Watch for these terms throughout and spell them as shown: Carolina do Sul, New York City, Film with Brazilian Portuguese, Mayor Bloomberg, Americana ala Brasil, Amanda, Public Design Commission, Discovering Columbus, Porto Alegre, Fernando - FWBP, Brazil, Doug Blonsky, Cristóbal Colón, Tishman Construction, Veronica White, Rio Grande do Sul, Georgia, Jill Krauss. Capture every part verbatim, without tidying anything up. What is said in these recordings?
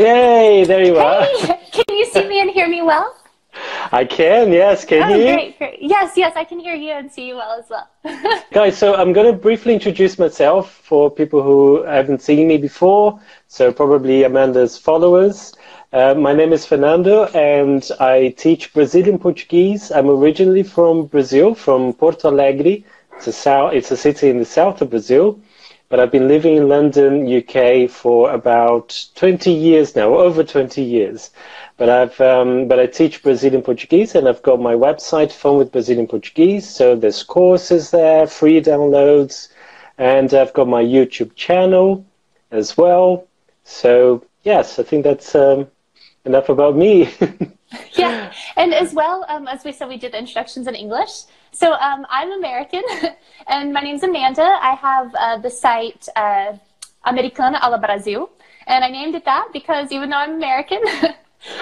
Yay, there you are. Hey, can you see me and hear me well? I can, yes. Can oh, you? Great, great. Yes, yes, I can hear you and see you well as well. Guys, so I'm going to briefly introduce myself for people who haven't seen me before, so probably Amanda's followers. Uh, my name is Fernando and I teach Brazilian Portuguese. I'm originally from Brazil, from Porto Alegre. It's a, south, it's a city in the south of Brazil, but I've been living in London, U K for about twenty years now, over twenty years. But I've um, but I teach Brazilian Portuguese, and I've got my website, Film with Brazilian Portuguese. So there's courses there, free downloads, and I've got my YouTube channel as well. So yes, I think that's um, enough about me. Yeah, and as well, um, as we said, we did the introductions in English. So um, I'm American, and my name's Amanda. I have uh, the site uh, Americana ala Brasil, and I named it that because even though I'm American,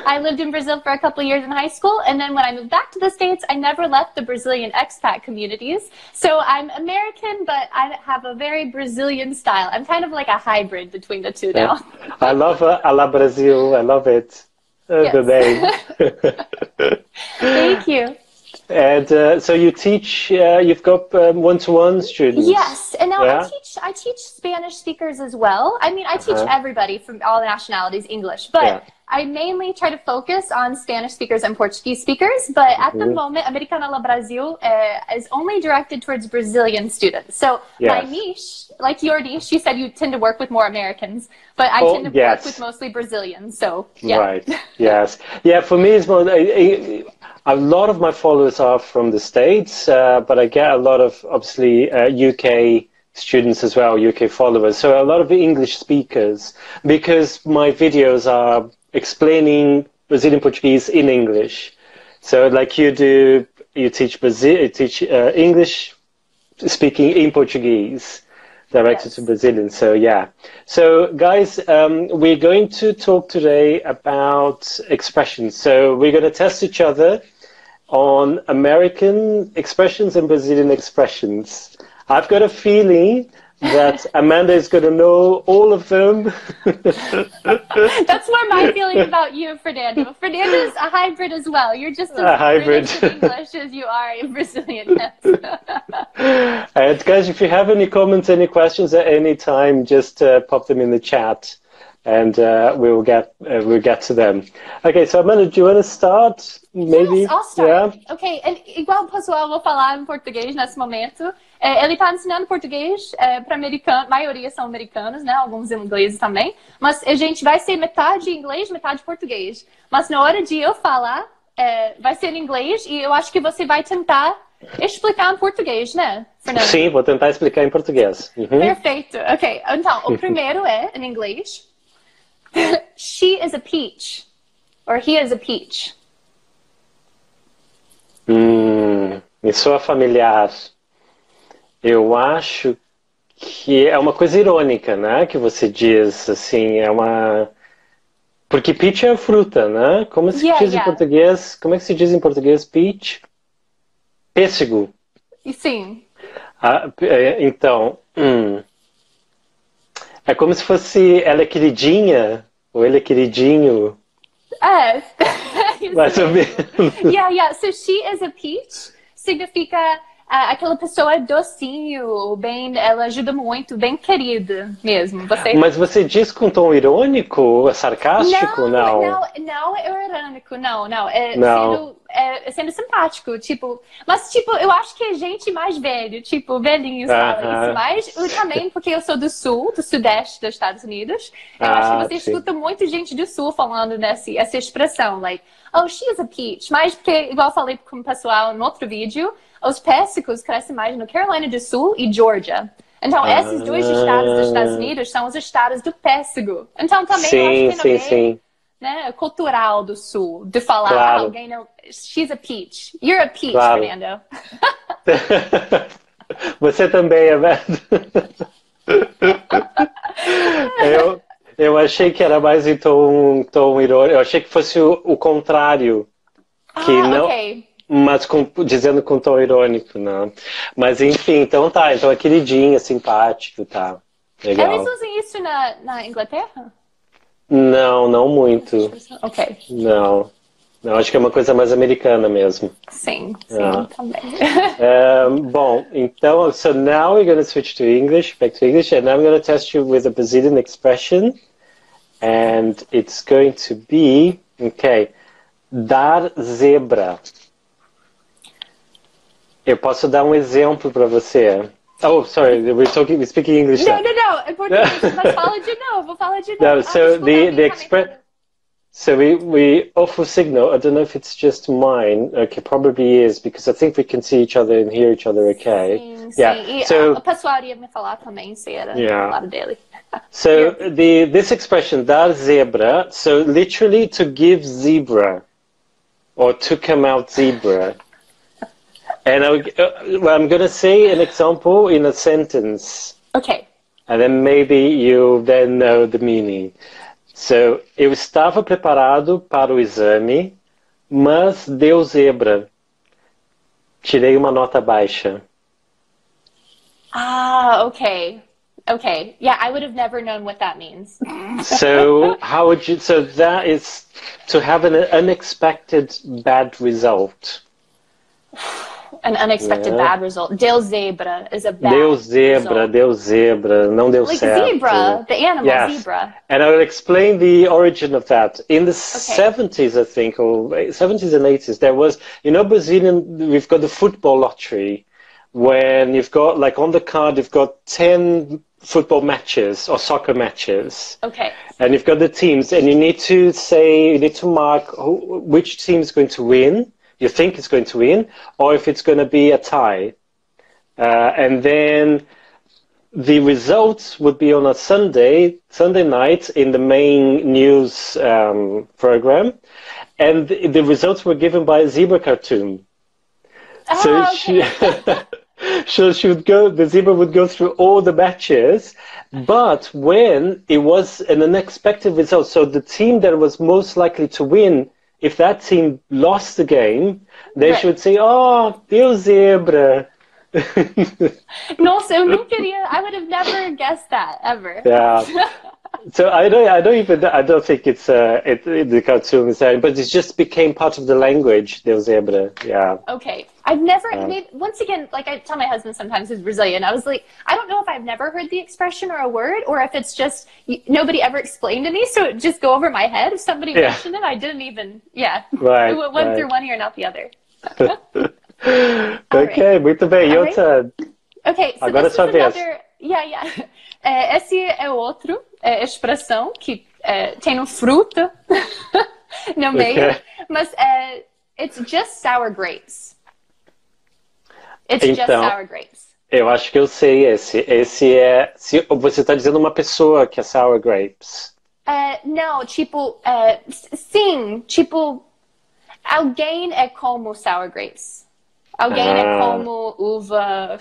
I lived in Brazil for a couple of years in high school, and then when I moved back to the States, I never left the Brazilian expat communities. So I'm American, but I have a very Brazilian style. I'm kind of like a hybrid between the two now. I love uh, ala Brasil. I love it. Uh, yes. The name. Thank you. And uh, so you teach, uh, you've got um, one-to-one students. Yes, and now yeah? I teach I teach Spanish speakers as well. I mean, I teach uh-huh. everybody from all nationalities English, but yeah. I mainly try to focus on Spanish speakers and Portuguese speakers, but at mm-hmm. the moment, Americana ala Brasil uh, is only directed towards Brazilian students. So yes. my niche, like your niche, you said you tend to work with more Americans, but I oh, tend to yes. work with mostly Brazilians, so yeah. Right, yes. Yeah, for me, it's more, a, a lot of my followers are from the States, uh, but I get a lot of, obviously, uh, U K students as well, U K followers. So a lot of English speakers, because my videos are explaining Brazilian Portuguese in English, so like you do, you teach Brazil, you teach uh, English speaking in Portuguese, directed yes. to Brazilians. So yeah, so guys, um, we're going to talk today about expressions. So we're going to test each other on American expressions and Brazilian expressions. I've got a feeling that Amanda is going to know all of them. That's more my feeling about you, Fernando. Fernando's a hybrid as well. You're just as a hybrid in English as you are in Brazilian. And guys, if you have any comments, any questions at any time, just uh, pop them in the chat, and uh, we will get uh, we'll get to them. Okay, so Amanda, do you want to start? Maybe. Yes, I'll start. Yeah. Okay, and igual o pessoal, vou falar em português nesse momento. É, ele está ensinando português é, para americanos, a maioria são americanos, né? Alguns ingleses também. Mas a gente vai ser metade inglês, metade português. Mas na hora de eu falar, é, vai ser em inglês e eu acho que você vai tentar explicar em português, né, Fernando? Sim, vou tentar explicar em português. Uhum. Perfeito. Ok, então, o primeiro é em inglês. She is a peach, or he is a peach. Hum, me soa familiar. Eu acho que é uma coisa irônica, né? Que você diz, assim, é uma... Porque peach é fruta, né? Como se yeah, diz yeah. em português? Como é que se diz em português peach? Pêssego. Sim. Ah, então, hum... É como se fosse ela é queridinha, ou ele é queridinho. É. Mais ou menos. Yeah, yeah. So she is a peach significa uh, aquela pessoa docinho, bem, ela ajuda muito, bem querida mesmo. Você... Mas você diz com tom irônico, sarcástico? Não, não, não é irônico, não, não. É, não. Sendo, é sendo simpático, tipo... Mas, tipo, eu acho que é gente mais velho, tipo, velhinhos falam isso. Mas eu também, porque eu sou do sul, do sudeste dos Estados Unidos, eu ah, acho que você sim. escuta muito gente do sul falando nessa essa expressão, like, oh, she is a peach. Mas porque, igual eu falei com o pessoal no outro vídeo, os péssicos crescem mais no Carolina do Sul e Georgia. Então, ah, esses dois estados dos Estados Unidos são os estados do péssego. Então, também, sim, eu acho que sim, sim. Né, cultural do sul, de falar claro. Alguém não... She's a peach. You're a peach, claro. Fernando. Você também, Amanda. eu, eu achei que era mais em tom, tom irônico. Eu achei que fosse o, o contrário. Que ah, não, ok. Mas com, dizendo com tom irônico, não. Mas enfim, então tá. Então é queridinha, simpático, tá. Legal. Eles usam isso na, na Inglaterra? Não, não muito. Ok. Não. Não, acho que é uma coisa mais americana mesmo. Sim, sim, ah. também. um, bom, então, so now we're going to switch to English, back to English, and I'm going to test you with a Brazilian expression, and it's going to be, okay, dar zebra. Eu posso dar um exemplo para você. Oh, sorry, we're, talking, we're speaking English no, now. No, no, no, Portuguese, mas fala de novo, fala de novo. No, so ah, the, the expression... So we, we offer signal. I don't know if it's just mine. Okay, probably is, because I think we can see each other and hear each other okay. Sim, yeah. Sim. So, o pessoal ia me falar também, se era yeah. falar dele. So yeah. the this expression, dar zebra, so literally to give zebra or to come out zebra. And I, well, I'm going to say an example in a sentence. Okay. And then maybe you then know the meaning. So, eu estava preparado para o exame, mas deu zebra. Tirei uma nota baixa. Ah, okay. Okay. Yeah, I would have never known what that means. So, how would you, so that is to have an unexpected bad result. An unexpected yeah. bad result. Deu zebra is a bad deu zebra, result. Deu zebra, não deu like certo. Like zebra, the animal, yes. zebra. And I will explain the origin of that. In the okay. seventies, I think, or seventies and eighties, there was, you know, Brazilian, we've got the football lottery, when you've got, like on the card, you've got ten football matches or soccer matches. Okay. And you've got the teams, and you need to say, you need to mark who, which team is going to win. You think it's going to win, or if it's going to be a tie. Uh, and then the results would be on a Sunday, Sunday night in the main news um, program. And the, the results were given by a zebra cartoon. Oh, so okay. she, so she would go, the zebra would go through all the matches, but when it was an unexpected result, so the team that was most likely to win, if that team lost the game, they right. should say, oh, deu zebra. Nossa, eu não queria, I would have never guessed that, ever. Yeah. So I don't, I don't even, I don't think it's uh, it, it, the cartoon is there, but it just became part of the language, deu zebra, yeah. Okay. I've never, yeah. made, once again, like I tell my husband sometimes who's Brazilian, I was like, I don't know if I've never heard the expression or a word, or if it's just, nobody ever explained to me, so it just go over my head. If somebody yeah. mentioned it, I didn't even, yeah. Right, it went right. through one ear, not the other. Okay, right. Muito bem, your right. turn. Okay, so Agora this is another, yeah, yeah. É, esse é outro é, expressão que é, tem um fruto no meio, okay. mas é, it's just sour grapes. It's então, just sour grapes. Eu acho que eu sei esse. Esse é, se você está dizendo uma pessoa que é sour grapes. É, não, tipo, é, sim, tipo, alguém é como sour grapes. Alguém ah. é como uva,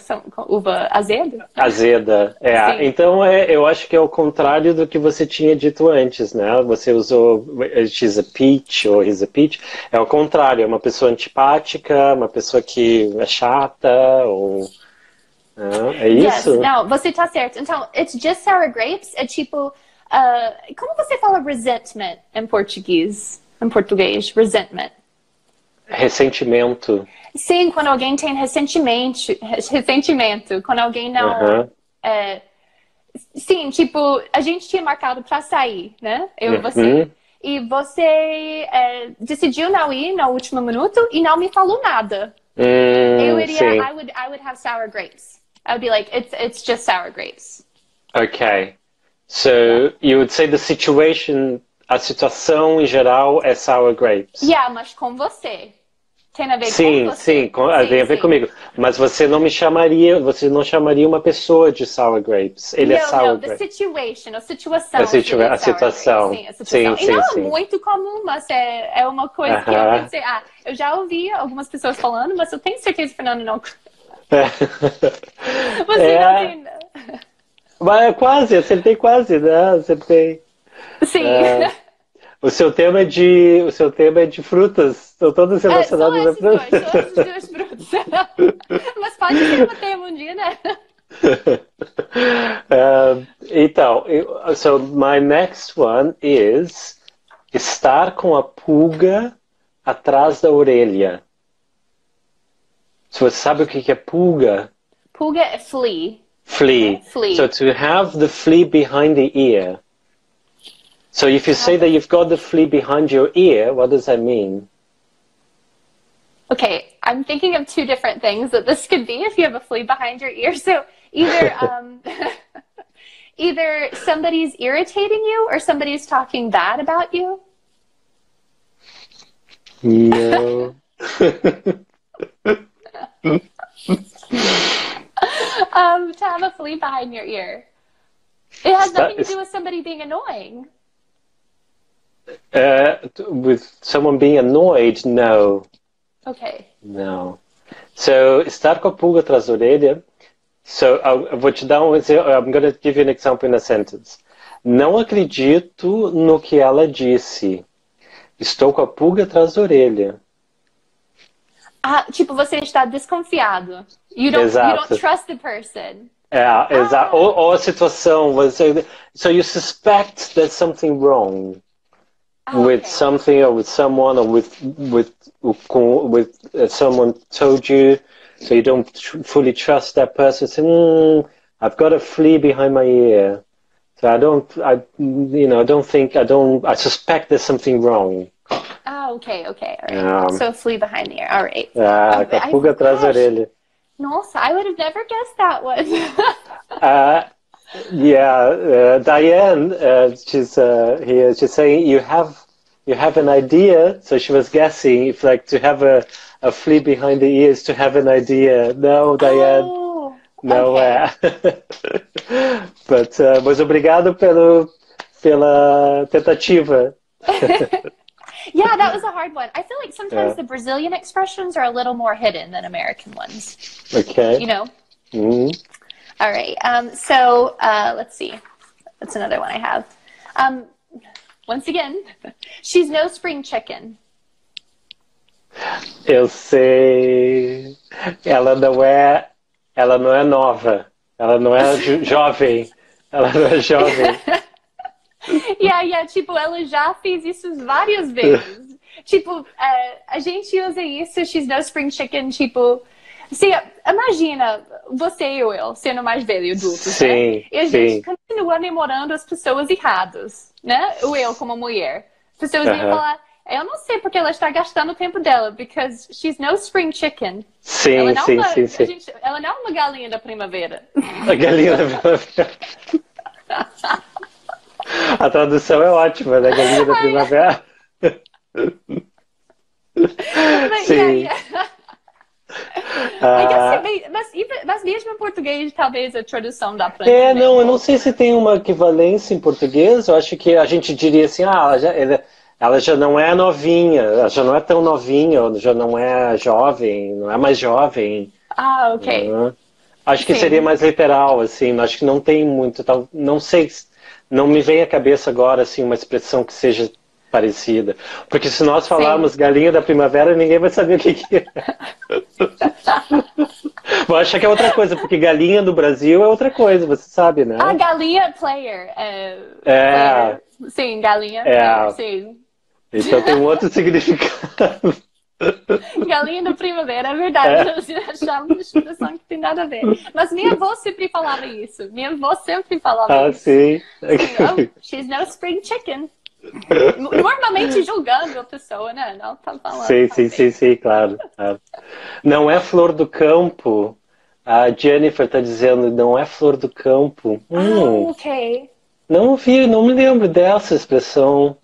uva azeda? Azeda, é. Sim. Então, é, eu acho que é o contrário do que você tinha dito antes, né? Você usou, she's a peach, ou he's a peach. É o contrário, é uma pessoa antipática, uma pessoa que é chata, ou... É, é isso? Yes. Não, você tá certo. Então, it's just sour grapes, é tipo... Uh, como você fala resentment em português? Em português, resentment. Ressentimento. Sim, quando alguém tem ressentimento, ressentimento, quando alguém não... Uh-huh. é, sim, tipo, a gente tinha marcado pra sair, né? Eu e uh-huh. você. E você é, decidiu não ir no último minuto e não me falou nada. Mm, eu iria, sim. I would, I would have sour grapes. I would be like, it's, it's just sour grapes. Okay. So, you would say the situation... A situação em geral é sour grapes. Yeah, mas com você. Tem a ver sim, com você. Sim, com, sim, tem a ver sim. comigo. Mas você não me chamaria, você não chamaria uma pessoa de sour grapes. Ele não, é sour não, grapes. The situation, a situação. A, situa é a situação. Sim, a situação. Sim, sim, e não sim. é muito comum, mas é, é uma coisa uh-huh. que eu pensei, ah, eu já ouvi algumas pessoas falando, mas eu tenho certeza que o Fernando não... você é... não tem... Mas quase, acertei quase, né? Acertei. Sim. É, o seu tema é de o seu tema é de frutas. Estão todas relacionadas é, a frutas. Dois, são esses dois frutos. Mas pode ser um tema um dia, né? É, Então, eu, so my next one is estar com a pulga atrás da orelha. So, você sabe o que é pulga? Pulga é flea. Flea. Flea. So to have the flea behind the ear. So if you say that you've got the flea behind your ear, what does that mean? Okay, I'm thinking of two different things that this could be if you have a flea behind your ear. So either um, either somebody's irritating you or somebody's talking bad about you. No. Um, to have a flea behind your ear. It has nothing to do with somebody being annoying. Uh, with someone being annoyed, no. Okay. Não. So, estar com a pulga atrás da orelha. So, eu vou te dar um exemplo. I'm going to give you an example in a sentence. Não acredito no que ela disse. Estou com a pulga atrás da orelha. Ah, tipo, você está desconfiado. You don't, you don't trust the person. É, ah. exato. Ou, ou a situação. Você, so you suspect there's something wrong. Oh, with okay. something or with someone or with with with uh, someone told you, so you don't tr fully trust that person. Say, mm, I've got a flea behind my ear, so I don't, I you know, I don't think I don't, I suspect there's something wrong. Oh, okay, okay, all right. Um, so flea behind the ear, all right. Ah, okay. A pulga atrás da orelha. Nossa, I would have never guessed that one. uh, Yeah, uh, Diane, uh, she's uh, here. She's saying you have you have an idea. So she was guessing if like to have a a flea behind the ears to have an idea. No, Diane, oh, no. Okay. Uh, but uh, mas obrigado pelo pela tentativa. Yeah, that was a hard one. I feel like sometimes yeah. the Brazilian expressions are a little more hidden than American ones. Okay. You know. Mm-hmm. All right, um, so uh, let's see. That's another one I have. Um, once again, she's no spring chicken. Eu sei. Ela não é, ela não é nova. Ela não é jo jovem. Ela não é jovem. Yeah, yeah, tipo, ela já fez isso várias vezes. Tipo, uh, a gente usa isso, she's no spring chicken, tipo... Se, imagina você e eu, eu sendo mais velho adulto, sim, né? E a gente sim. continua namorando as pessoas erradas, né? O eu como mulher. As pessoas uh -huh. iam falar, eu não sei porque ela está gastando o tempo dela, because she's no spring chicken. Sim, ela não sim, uma, sim, sim. Gente, ela não é uma galinha da primavera. A galinha da primavera. A tradução é ótima, né? Galinha da primavera. Sim. Yeah, yeah. Ah, bem, mas, mas mesmo em português talvez a tradução dá pra é, não, eu não sei se tem uma equivalência em português. Eu acho que a gente diria assim, ah, ela já, ela, ela já não é novinha, ela já não é tão novinha, já não é jovem, não é mais jovem. Ah, ok. Uhum. Acho que Sim. seria mais literal, assim. Acho que não tem muito, não sei, não me vem à cabeça agora assim uma expressão que seja parecida. Porque se nós falarmos Sim. galinha da primavera, ninguém vai saber o que que é. Vou achar que é outra coisa, porque galinha do Brasil é outra coisa, você sabe, né? Ah, galinha player. É. é. Player. Sim, galinha é. player, sim. Então tem um outro significado. Galinha da primavera, é verdade. Eu achava uma expressão que tem nada a ver. Mas minha avó sempre falava isso. Minha avó sempre falava ah, isso. Ah, sim. sim. Oh, she's no spring chicken. Normalmente julgando a pessoa, né? Não tá falando. Sim, sim, sim, sim, claro, claro. Não é flor do campo. A Jennifer tá dizendo, não é flor do campo. Ah, hum, ok. Não vi, não me lembro dessa expressão.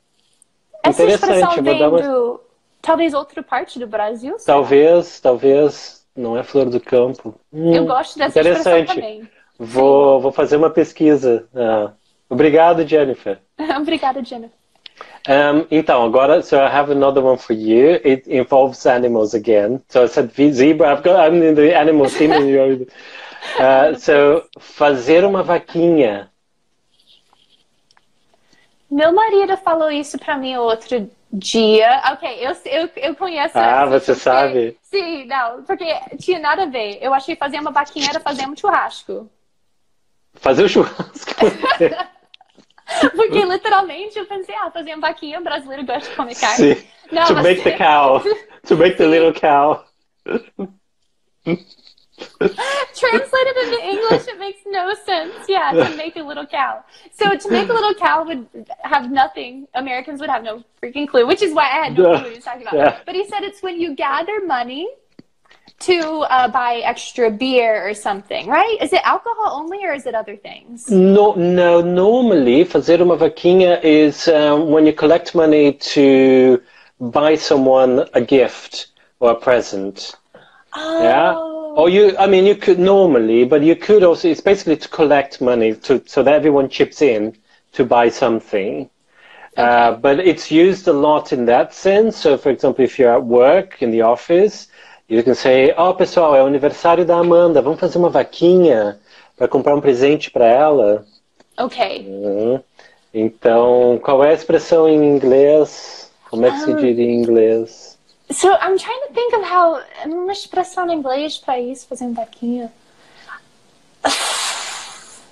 Essa Interessante. Expressão vem uma... do... Talvez outra parte do Brasil? Será? Talvez, talvez. Não é flor do campo. Hum, Eu gosto dessa expressão também. Vou, vou fazer uma pesquisa. Ah. Obrigado, Jennifer. Obrigada, Jennifer. Um, então, agora, so I have another one for you. It involves animals again. So I said zebra. I've got, I'm in the animal team. uh, so, fazer uma vaquinha. Meu marido falou isso pra mim outro dia. Ok, eu, eu, eu conheço. Ah, você porque, sabe? Sim, não, porque tinha nada a ver. Eu achei fazer uma vaquinha era fazer um churrasco. Fazer o churrasco. Porque literalmente eu pensei, ah, fazer uma vaquinha, brasileiro gosta de comer carne. Sim. Não, to mas... make the cow. To make the little cow. Translated into English, it makes no sense. Yeah, to make a little cow. So to make a little cow would have nothing. Americans would have no freaking clue, which is why I had no clue what he was talking about. Yeah. But he said it's when you gather money to uh, buy extra beer or something, right? Is it alcohol only or is it other things? No, no. Normally, fazer uma vaquinha is um, when you collect money to buy someone a gift or a present. Oh. Yeah. Or you, I mean, you could normally, but you could also, it's basically to collect money to, so that everyone chips in to buy something. Okay. Uh, but it's used a lot in that sense. So, for example, if you're at work, in the office, you can say, oh, pessoal, é o aniversário da Amanda, vamos fazer uma vaquinha para comprar um presente para ela. Ok. Uh, então, qual é a expressão em inglês? Como é que um... se diz em inglês? So I'm trying to think of how uma expressão em inglês para isso, fazer um vaquinha.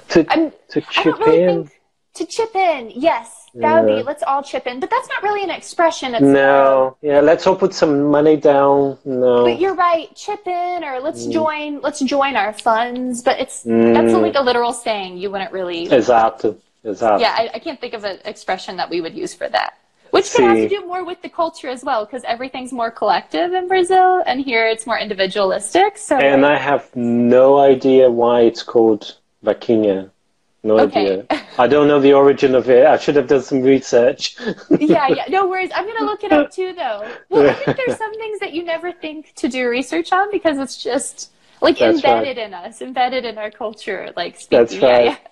To, to chip really in. Think, to chip in, yes, that yeah. would be. Let's all chip in, but that's not really an expression. It's no, like, yeah, let's all put some money down. No, but you're right, chip in, or let's mm. join. Let's join our funds, but it's mm. that's like a literal saying. You wouldn't really. Exato, exato. Yeah, I, I can't think of an expression that we would use for that. Which could have to do more with the culture as well, because everything's more collective in Brazil, and here it's more individualistic. So. And I have no idea why it's called vaquinha. No okay. idea. I don't know the origin of it. I should have done some research. yeah, yeah. No worries. I'm going to look it up too, though. Well, I think there's some things that you never think to do research on, because it's just, like, That's embedded right. in us, embedded in our culture, like, speaking. That's right. Yeah, yeah.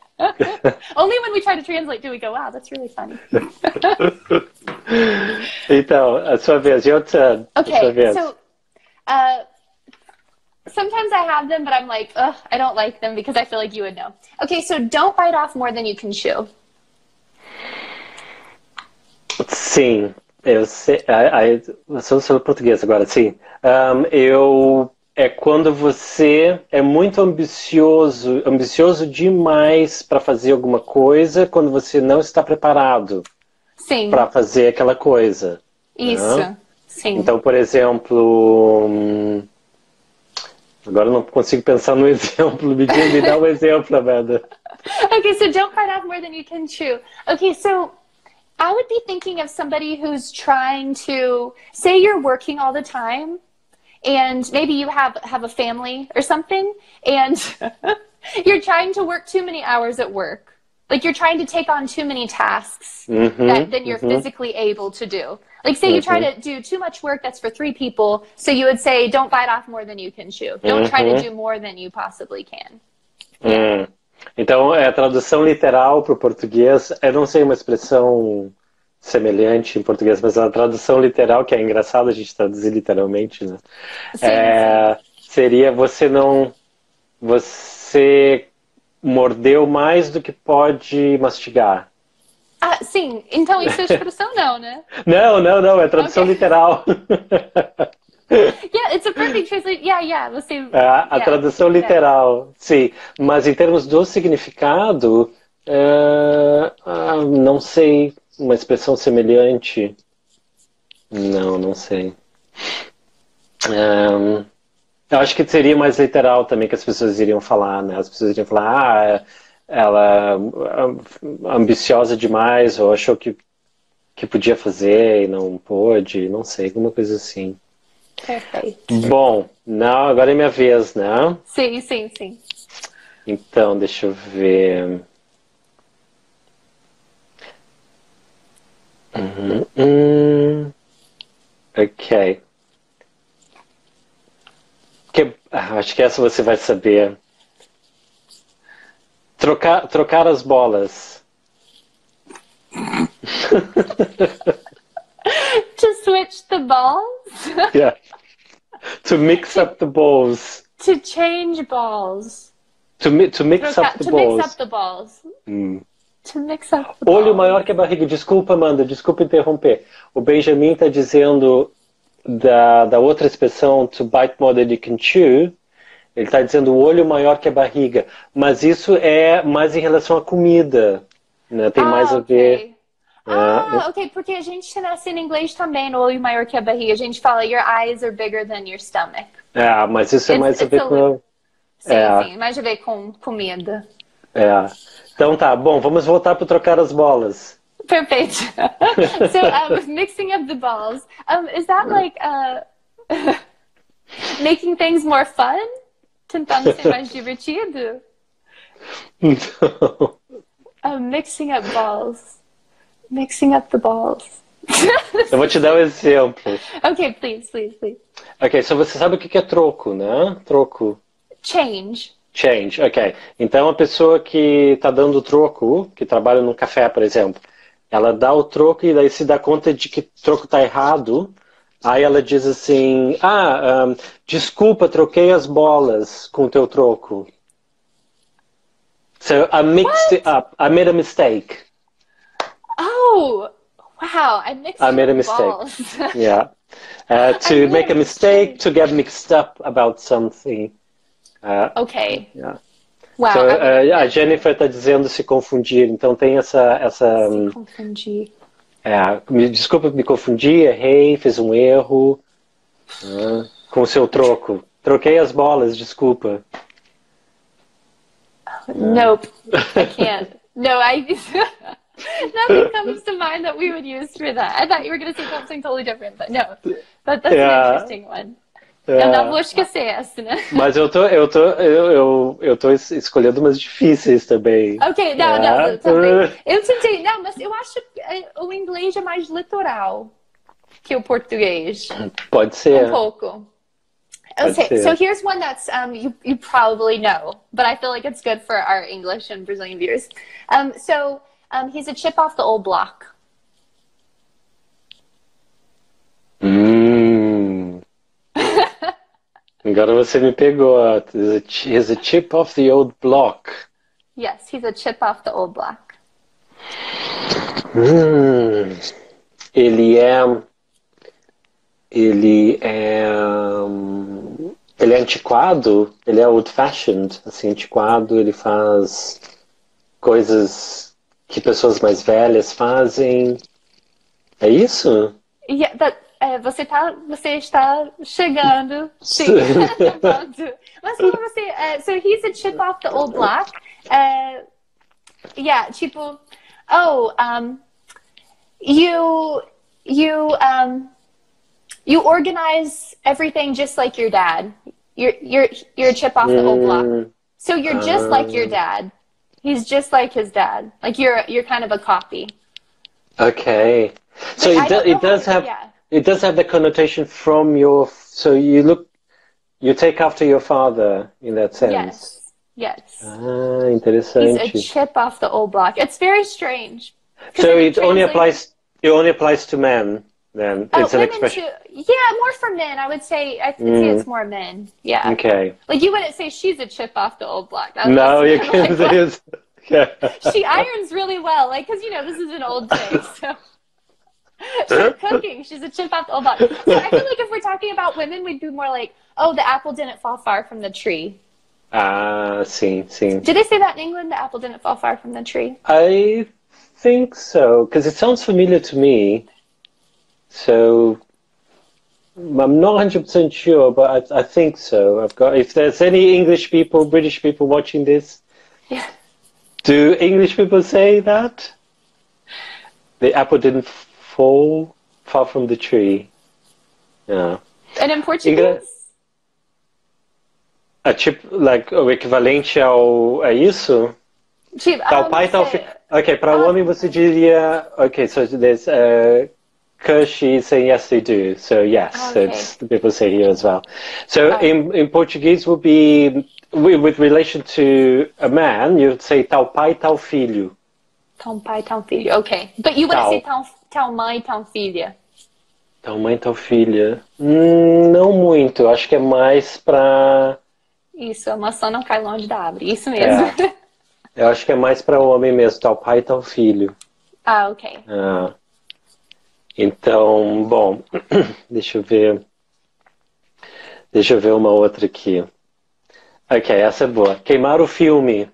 Only when we try to translate do we go, wow, that's really funny. Então, a sua vez, your turn. Okay, sua vez. so uh, sometimes I have them, but I'm like, ugh, I don't like them because I feel like you would know. Okay, so don't bite off more than you can chew. Sim, eu sei. I, I, sou sobre português agora, sim. Um, eu... É quando você é muito ambicioso, ambicioso demais para fazer alguma coisa, quando você não está preparado para fazer aquela coisa. Isso, né? Sim. Então, por exemplo, agora eu não consigo pensar no exemplo. Me, me dá um exemplo, Amanda. Okay, so don't bite off more than you can chew. Okay, so I would be thinking of somebody who's trying to, say you're working all the time, and maybe you have, have a family or something, and you're trying to work too many hours at work. Like, you're trying to take on too many tasks mm-hmm, that, than you're mm-hmm. physically able to do. Like, say mm-hmm. you try to do too much work that's for three people, so you would say, don't bite off more than you can chew. Don't mm-hmm. try to do more than you possibly can. Yeah. Hum. Então, a tradução literal para o português, eu não sei uma expressão... semelhante em português, mas a tradução literal, que é engraçado a gente traduzir literalmente, né? Sim, é, sim. Seria você não... Você mordeu mais do que pode mastigar. Ah, sim. Então isso é expressão não, né? Não, não, não. É tradução okay. literal. yeah, it's a perfect translation. Yeah, yeah. We'll see. Ah, a yeah. tradução literal, sim. Mas em termos do significado, é... ah, não sei... Uma expressão semelhante? Não, não sei. Um, eu acho que seria mais literal também que as pessoas iriam falar, né? As pessoas iriam falar, ah, ela é ambiciosa demais, ou achou que, que podia fazer e não pôde, não sei, alguma coisa assim. Perfeito. Bom, não, agora é minha vez, né? Sim, sim, sim. Então, deixa eu ver... Mm-hmm. Ok. Que, acho que essa você vai saber. Trocar, trocar as bolas. To switch the balls? Yeah. To mix to, up the balls. To change balls. To, mi to, mix, Troca, up the to balls. mix up the balls. Mm. Olho maior que a barriga. Desculpa, Amanda, desculpa interromper. O Benjamin está dizendo da, da outra expressão, to bite more than you can chew. Ele está dizendo o olho maior que a barriga. Mas isso é mais em relação à comida, né? Tem ah, mais a ver... Okay. Ah, é. ok. Porque a gente nasce em inglês também, no olho maior que a barriga. A gente fala, your eyes are bigger than your stomach. É, mas isso é it's, mais a ver a... com... Sim, é. sim. Mais a ver com comida. É. Então tá. Bom, vamos voltar para trocar as bolas. Perfect. So, um, mixing up the balls. Um, is that like... Uh... Making things more fun? Tentando ser mais divertido? Não. Uh, mixing up balls. Mixing up the balls. Eu vou te dar um exemplo. Ok, please, please, please. Ok, so você sabe o que é troco, né? Troco. Change. Change, ok. Então a pessoa que está dando troco, que trabalha num café, por exemplo, ela dá o troco e daí se dá conta de que o troco está errado. Aí ela diz assim, ah, um, desculpa, troquei as bolas com o teu troco. So, I mixed What? it up. I made a mistake. Oh, wow, I mixed I made a mistake. Balls. Yeah. Uh, to make a mistake, to get mixed up about something. Uh, ok. Yeah. Wow. So, uh, a Jennifer está dizendo se confundir, então tem essa... essa se confundir. É, me, desculpa, me confundi, errei, fiz um erro uh, com o seu troco. Troquei as bolas, desculpa. Oh, uh. Nope, I can't. No, I... Nothing comes to mind that we would use for that. I thought you were going to say something totally different, but no. But that's yeah. an interesting one. Yeah. Eu não vou esquecer essa, né? Mas eu tô, eu tô, eu, eu, eu tô escolhendo umas difíceis também. Ok, não, é. não, também. Eu tentei, não, mas eu acho que o inglês é mais litoral que o português. Pode ser. Um pouco. Pode okay, ser. So here's one that's um, you, you probably know, but I feel like it's good for our English and Brazilian viewers. Um, so um, he's a chip off the old block. Agora você me pegou. He's a chip off the old block. Yes, he's a chip off the old block. Hum, ele é... Ele é... Ele é antiquado. Ele é old-fashioned. Assim, antiquado, ele faz coisas que pessoas mais velhas fazem. É isso? Yeah, that... É, você, tá, você está chegando, sim. Mas como você... Uh, so he's a chip off the old block. Uh, yeah, tipo... Oh, um, you... You, um, you organize everything just like your dad. You're, you're, you're a chip off the old block. So you're just um, like your dad. He's just like his dad. Like you're, you're kind of a copy. Okay. So it, do, it does have... Yeah. It does have the connotation from your, so you look, you take after your father in that sense. Yes, yes. Ah, interessante. He's a chip off the old block. It's very strange. So it, it only applies, it only applies to men then? Oh, it's an expression. Too. Yeah, more for men, I would say. I think mm. it's more men, yeah. Okay. Like you wouldn't say she's a chip off the old block. No, you can't say it. Yeah. She irons really well, like, because, you know, this is an old thing, so. She's cooking. She's a chip off the old block. So I feel like if we're talking about women, we'd be more like, oh, the apple didn't fall far from the tree. Ah, sim, sim. Did they say that in England? The apple didn't fall far from the tree? I think so, because it sounds familiar to me. So I'm not one hundred percent sure, but I, I think so. I've got. If there's any English people, British people watching this, yeah. Do English people say that? The apple didn't fall Fall far from the tree. Yeah. And in Portuguese? A chip, like, o equivalente ao, a isso? Chip, tal um, pai, tal filho. Ok, para o um, homem você diria, ok, so there's, uh, cause she's saying yes they do, so yes, okay. It's, people say here as well. So oh. in, in Portuguese would be, with relation to a man, you'd say tal pai, tal filho. Tal pai, tal filho, ok. But you wouldn't say tal filho. Tal mãe, tal filha. Tal mãe, tal filha. Hum, não muito. Acho que é mais pra... Isso, a maçã não cai longe da árvore. Isso mesmo. É. Eu acho que é mais pra homem mesmo. Tal pai, tal filho. Ah, ok. Ah. Então, bom. Deixa eu ver. Deixa eu ver uma outra aqui. Ok, essa é boa. Queimar o filme.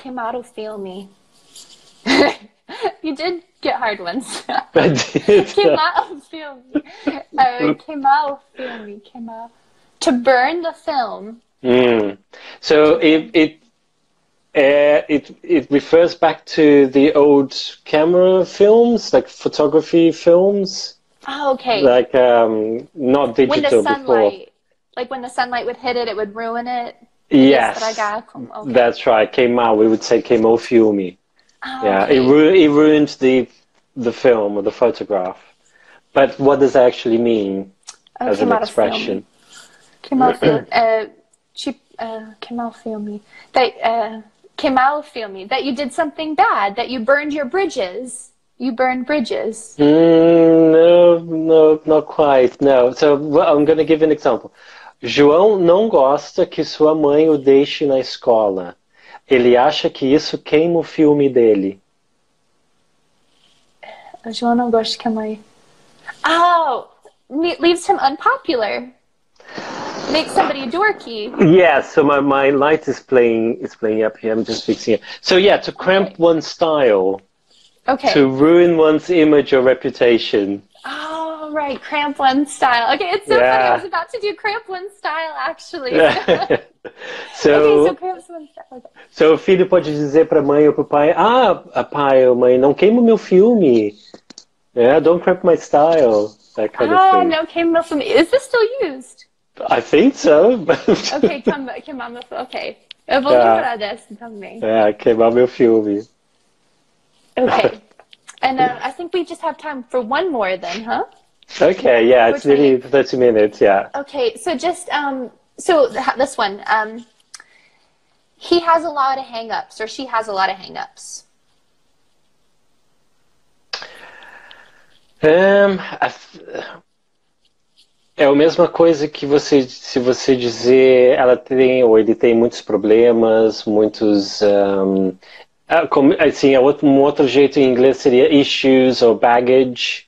Queimar o filme. You did get hard ones. I did. Queimar o filme. Uh, queimar o filme. Queimar. To burn the film. Mm. So it it uh, it it refers back to the old camera films, like photography films. Oh, okay. Like um, not digital before. Like when the sunlight would hit it, it would ruin it. Yes, yes I okay. That's right. Queimar. We would say queimou filme. Oh, yeah, okay. it ru it ruined the the film or the photograph. But what does that actually mean oh, as an expression? Queimou filme. uh, cheap, uh, queimou filme. That uh, queimou filme. That you did something bad. That you burned your bridges. You burned bridges. Mm, no, no, not quite. No. So well, I'm going to give an example. João não gosta que sua mãe o deixe na escola. Ele acha que isso queima o filme dele. João não gosta que a mãe... Oh! Leaves him unpopular. Makes somebody dorky. Yeah, so my, my light is playing, is playing up here. I'm just fixing it. So yeah, to cramp okay. one's style. Okay. To ruin one's image or reputation. Oh, right. Cramp one's style. Okay, it's so yeah. funny. I was about to do cramp one's style, actually. So, okay, so cramp one's style. Okay. So o filho pode dizer para a mãe ou para o pai, ah, pai ou mãe, não queima o meu filme. Yeah, don't cramp my style. That kind ah, of thing. Ah, não queima meu filme. Is this still used? I think so. Okay, queimar meu filme. Okay. Eu vou lembrar dessa também. É, queimar meu filme. Okay, and uh, I think we just have time for one more then, huh? Okay, yeah, it's really thirty minutes, yeah. Okay, so just, um, so this one, um, he has a lot of hang-ups, or she has a lot of hang-ups. Um, é a mesma coisa que você, se você dizer, ela tem, ou ele tem muitos problemas, muitos... Um, Assim, um outro jeito em inglês seria issues or baggage.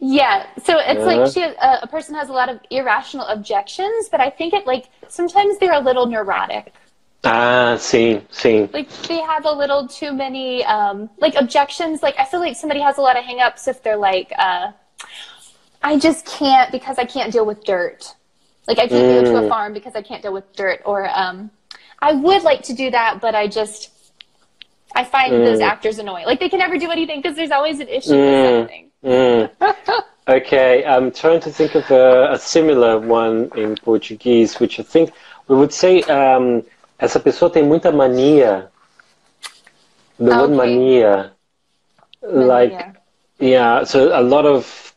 Yeah, so it's uh-huh. like she, uh, a person has a lot of irrational objections, but I think it like, sometimes they're a little neurotic. Ah, sim, sim. Like they have a little too many, um, like objections, like I feel like somebody has a lot of hang-ups if they're like, uh, I just can't because I can't deal with dirt. Like I can't mm. go to a farm because I can't deal with dirt, or um, I would like to do that, but I just... I find mm. those actors annoying. Like, they can never do anything because there's always an issue mm. with something. Mm. Okay, I'm trying to think of a, a similar one in Portuguese, which I think we would say, um, essa pessoa tem muita mania. The okay. word mania. mania. Like, yeah, so a lot of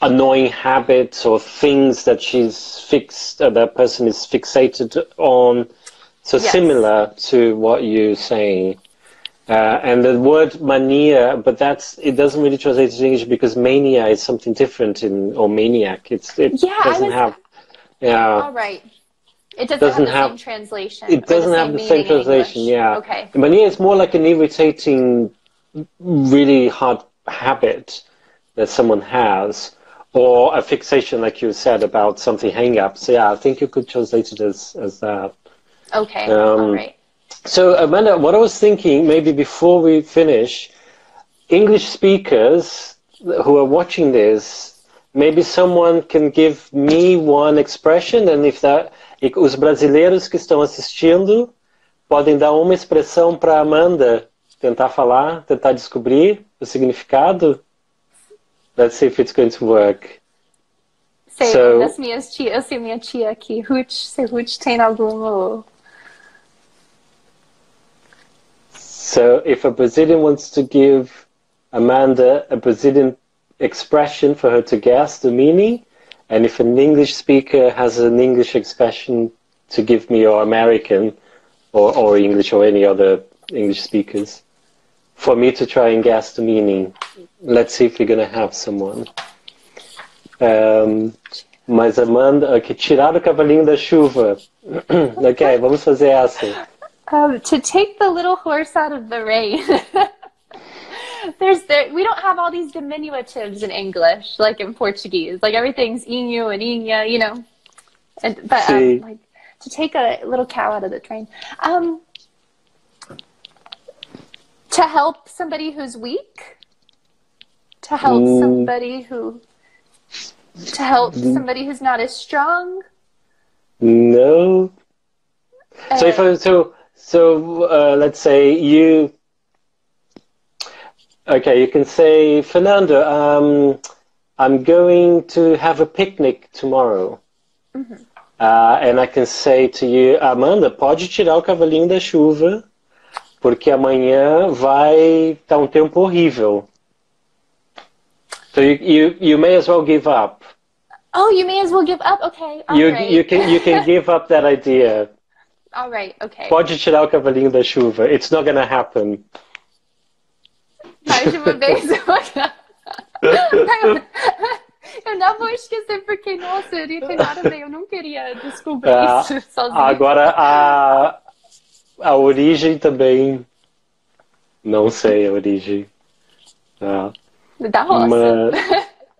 annoying habits or things that she's fixed, uh, that person is fixated on. So yes. similar to what you're saying. Uh, and the word mania, but that's it doesn't really translate to English because mania is something different in or maniac. It's it yeah, doesn't was, have yeah. All right. It doesn't, doesn't have the have, same translation. It doesn't have the same translation, yeah. Okay. Mania is more like an irritating, really hard habit that someone has, or a fixation like you said about something hang up. So yeah, I think you could translate it as as that. Okay, um, all right. So, Amanda, what I was thinking, maybe before we finish, English speakers who are watching this, maybe someone can give me one expression, and if that, os brasileiros que estão assistindo podem dar uma expressão para Amanda tentar falar, tentar descobrir o significado. Let's see if it's going to work. Sei, so, das minhas tia, eu sei minha tia aqui, se Ruth tem alguma... So if a Brazilian wants to give Amanda a Brazilian expression for her to guess the meaning, and if an English speaker has an English expression to give me, or American, or, or English, or any other English speakers, for me to try and guess the meaning. Let's see if we're going to have someone. Um, mas Amanda, okay, tirar o cavalinho da chuva. Okay, vamos fazer essa. Um, to take the little horse out of the rain. There's there, we don't have all these diminutives in English, like in Portuguese. Like everything's inho and inha, you know. And, but um, like, to take a little cow out of the train. Um, to help somebody who's weak. To help mm. somebody who... To help somebody who's not as strong. No. Uh, so if I, so so uh, let's say you. Okay, you can say, Fernando, um, I'm going to have a picnic tomorrow, mm-hmm. uh, and I can say to you, Amanda, pode tirar o cavalinho da chuva, porque amanhã vai estar um tempo horrível. So you, you you may as well give up. Oh, you may as well give up. Okay, all you, right. You can you can give up that idea. All right. Okay. Pode tirar o cavalinho da chuva. It's not going to happen. Eu não vou esquecer porque nossa, eu não tenho nada bem. Eu não queria descobrir ah, isso sozinho. Agora a a origem também. Não sei a origem. Ah. Da roça. Uma...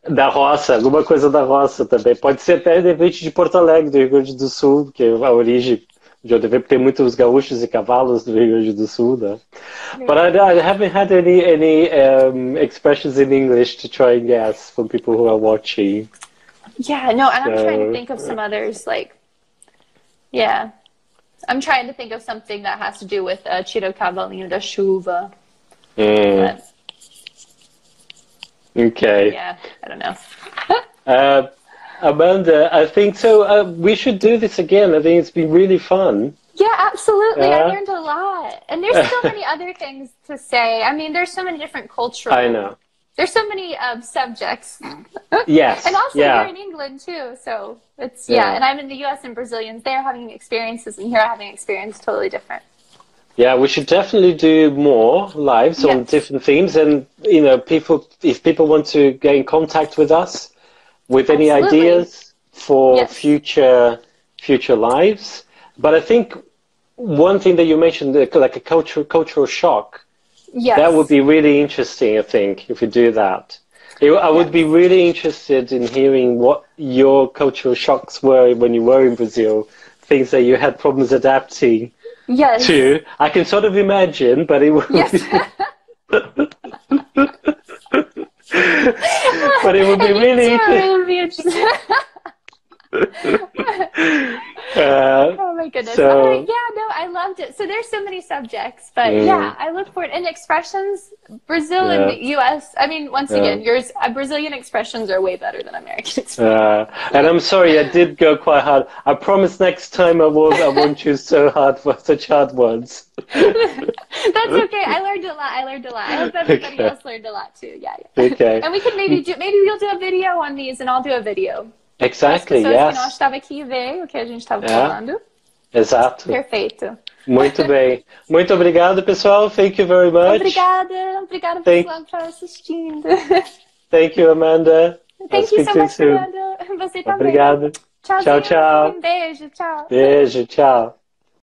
Da roça, alguma coisa da roça também. Pode ser até de repente de Porto Alegre, do Rio Grande do Sul, que é a origem de onde tem muitos gaúchos e cavalos do Rio Grande do Sul, né? Yeah. But I, I haven't had any, any um, expressions in English to try and guess from people who are watching. Yeah, no, and I'm so... trying to think of some others, like, yeah. I'm trying to think of something that has to do with uh, Tiro Cavalinho da Chuva. Mm. But... Okay. Yeah, I don't know. uh, Amanda, I think so. Uh, we should do this again. I think it's been really fun. Yeah, absolutely. Uh, I learned a lot. And there's so many other things to say. I mean, there's so many different cultural... I know. There's so many um, subjects. Yes. And also yeah. You're in England, too. So it's, yeah. yeah. And I'm in the U S and Brazilians. They're having experiences and here I'm having experience totally different. Yeah, we should definitely do more lives yes. on different themes, and you know, people if people want to get in contact with us with Absolutely. any ideas for yes. future future lives. But I think one thing that you mentioned, like a cultural cultural shock, yes. that would be really interesting. I think if we do that, it, I would yes. be really interested in hearing what your cultural shocks were when you were in Brazil, things that you had problems adapting. Yes. Too. I can sort of imagine, but it would. Yes. But it would be really interesting. uh, oh my goodness! So... All right. Yeah, no, I loved it. So there's so many subjects, but mm. yeah, I look forward and expressions. Brazil yeah. and the U S. I mean, once yeah. again, yours uh, Brazilian expressions are way better than American expressions. Uh, and I'm sorry, I did go quite hard. I promise next time I won't. I won't choose so hard for such hard ones. That's okay. I learned a lot. I learned a lot. I hope everybody okay. else learned a lot too. Yeah. yeah. Okay. And we can maybe do. Maybe we'll do a video on these, and I'll do a video. Exactly, yes. As pessoas que nós estava aqui e veem o que a gente estava falando. Exato. Perfeito. Muito bem. Muito obrigado, pessoal. Thank you very much. Obrigada. Obrigada, pessoal, por estar assistindo. Thank you, Amanda. Thank you so much, Fernando. Você também. Obrigado. Tchau, tchau. Um beijo, tchau. Beijo, tchau.